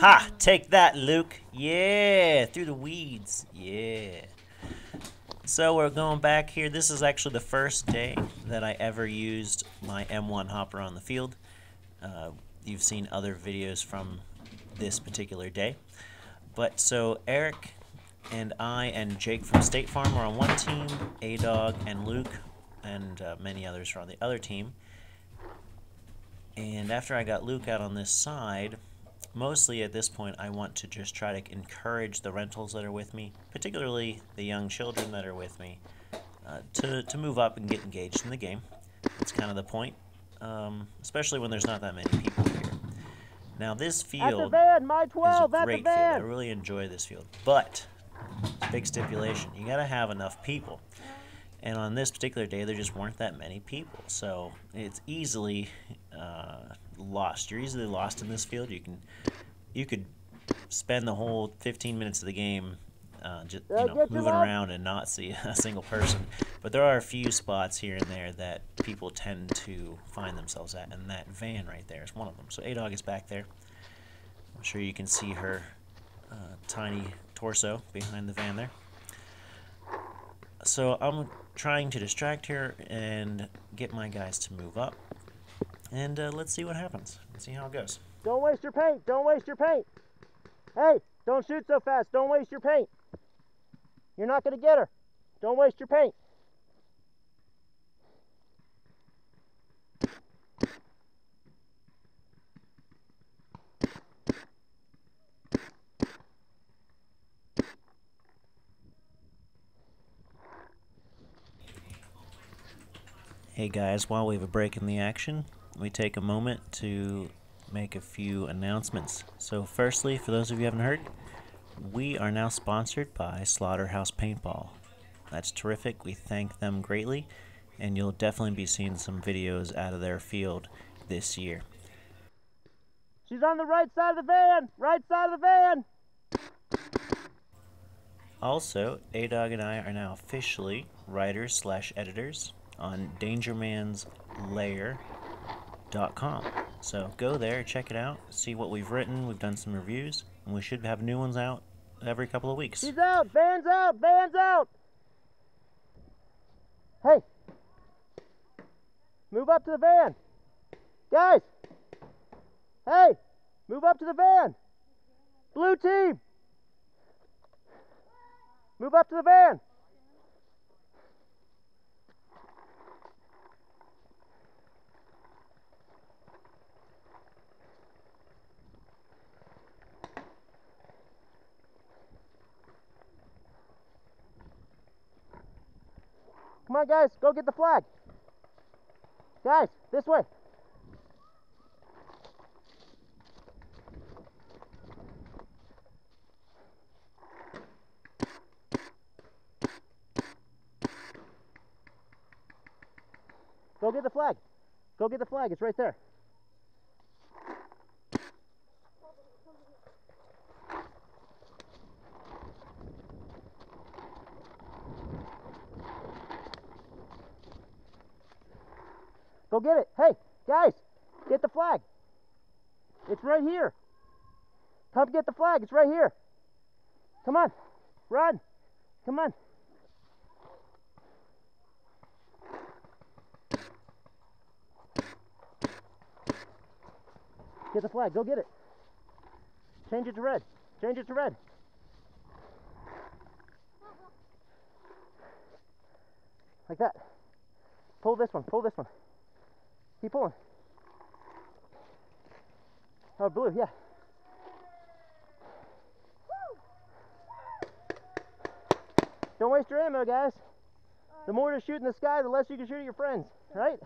Ha! Take that, Luke. Yeah, through the weeds. Yeah. So we're going back here. This is actually the first day that I ever used my M1 hopper on the field. You've seen other videos from this particular day. But so Eric and I and Jake from State Farm are on one team. Adog and Luke and many others are on the other team. And after I got Luke out on this side, mostly at this point, I want to just try to encourage the rentals that are with me, particularly the young children that are with me, to move up and get engaged in the game. That's kind of the point, especially when there's not that many people here. Now, this field is a great field. I really enjoy this field, but big stipulation. You got to have enough people. And on this particular day, there just weren't that many people. So it's easily lost. You're easily lost in this field. You could spend the whole 15 minutes of the game just moving around and not see a single person. But there are a few spots here and there that people tend to find themselves at. And that van right there is one of them. So Adog is back there. I'm sure you can see her tiny torso behind the van there. So I'm trying to distract her and get my guys to move up. And let's see what happens. Let's see how it goes. Don't waste your paint. Don't waste your paint. Hey, don't shoot so fast. Don't waste your paint. You're not going to get her. Don't waste your paint. Hey guys, while we have a break in the action, we take a moment to make a few announcements. So firstly, for those of you who haven't heard, we are now sponsored by Slaughterhouse Paintball. That's terrific. We thank them greatly, and you'll definitely be seeing some videos out of their field this year. She's on the right side of the van! Right side of the van! Also, Adog and I are now officially writers/editors on DangermansLair.com. So go there, check it out, see what we've written. We've done some reviews, and we should have new ones out every couple of weeks. He's out! Van's out! Van's out! Hey! Move up to the van! Guys! Hey! Move up to the van! Blue team! Move up to the van! Come on, guys, go get the flag. Guys, this way. Go get the flag. Go get the flag. It's right there. Go get it. Hey, guys, get the flag. It's right here. Come get the flag. It's right here. Come on. Run. Come on. Get the flag. Go get it. Change it to red. Change it to red. Like that. Pull this one. Pull this one. Keep pulling. Oh, blue, yeah. Don't waste your ammo, guys. The more you shoot in the sky, the less you can shoot at your friends, right?